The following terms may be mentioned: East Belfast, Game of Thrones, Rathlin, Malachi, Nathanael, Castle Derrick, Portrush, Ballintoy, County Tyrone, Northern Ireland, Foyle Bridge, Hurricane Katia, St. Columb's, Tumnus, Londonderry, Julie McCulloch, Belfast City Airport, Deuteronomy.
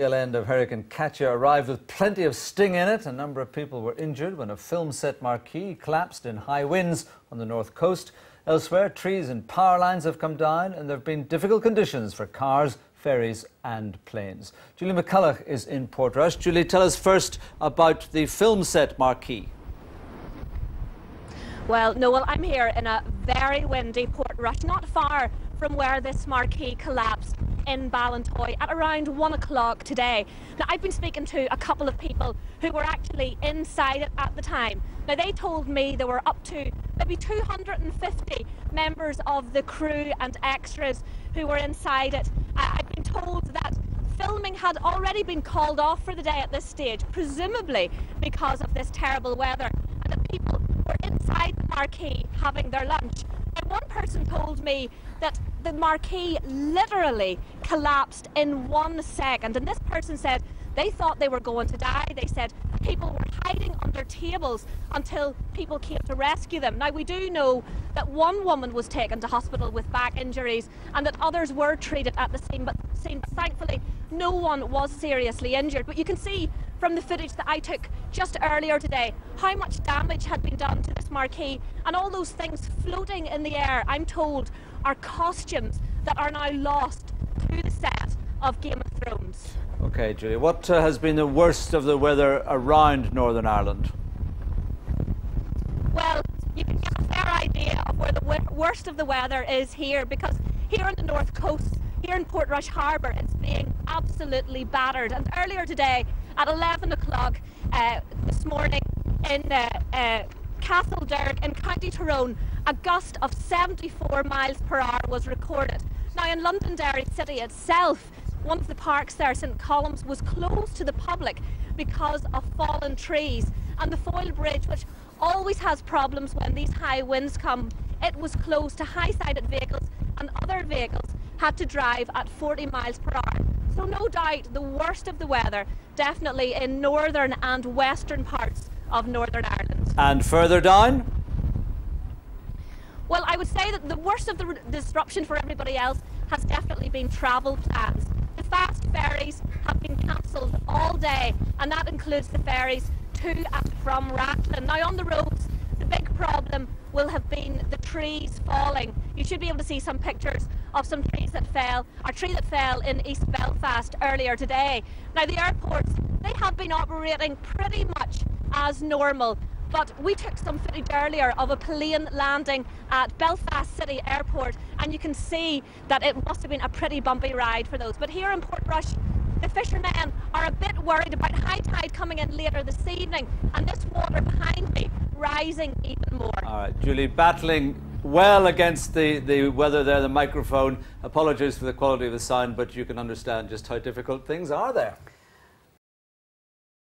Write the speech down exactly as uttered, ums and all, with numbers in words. The tail end of Hurricane Katia arrived with plenty of sting in it. A number of people were injured when a film set marquee collapsed in high winds on the north coast. Elsewhere, trees and power lines have come down, and there have been difficult conditions for cars, ferries and planes. Julie McCulloch is in Portrush. Julie, tell us first about the film set marquee. Well, Noel, I'm here in a very windy Portrush, not far from where this marquee collapsed in Ballintoy at around one o'clock today. Now, I've been speaking to a couple of people who were actually inside it at the time. Now, they told me there were up to maybe two hundred fifty members of the crew and extras who were inside it. I I've been told that filming had already been called off for the day at this stage, presumably because of this terrible weather, and that people were inside the marquee having their lunch. And one person told me that the marquee literally collapsed in one second. And this person said they thought they were going to die. They said people were hiding under tables until people came to rescue them. Now, we do know that one woman was taken to hospital with back injuries and that others were treated at the scene, but, scene, but thankfully no one was seriously injured. But you can see from the footage that I took just earlier today how much damage had been done to this marquee, and all those things floating in the air, I'm told, are costumes that are now lost to the set of Game of Thrones. OK, Julie, what uh, has been the worst of the weather around Northern Ireland? Well, you can get a fair idea of where the worst of the weather is here, because here on the north coast, here in Portrush Harbour, it's being absolutely battered. And earlier today, at eleven o'clock uh, this morning in uh, uh, Castle Derrick in County Tyrone, a gust of seventy-four miles per hour was recorded. Now, in Londonderry City itself, one of the parks there, Saint Columb's, was closed to the public because of fallen trees. And the Foyle Bridge, which always has problems when these high winds come, it was closed to high-sided vehicles, and other vehicles had to drive at forty miles per hour. So no doubt the worst of the weather definitely in northern and western parts of Northern Ireland. And further down? Well, I would say that the worst of the disruption for everybody else has definitely been travel plans. The fast ferries have been cancelled all day, and that includes the ferries to and from Rathlin. Now, on the roads, the big problem will have been the trees falling. You should be able to see some pictures of some trees that fell, or tree that fell in East Belfast earlier today. Now, the airports, they have been operating pretty much as normal. But we took some footage earlier of a plane landing at Belfast City Airport, and you can see that it must have been a pretty bumpy ride for those. But here in Portrush, the fishermen are a bit worried about high tide coming in later this evening, and this water behind me rising even more. All right, Julie, battling well against the, the weather there, the microphone. Apologies for the quality of the sound, but you can understand just how difficult things are there.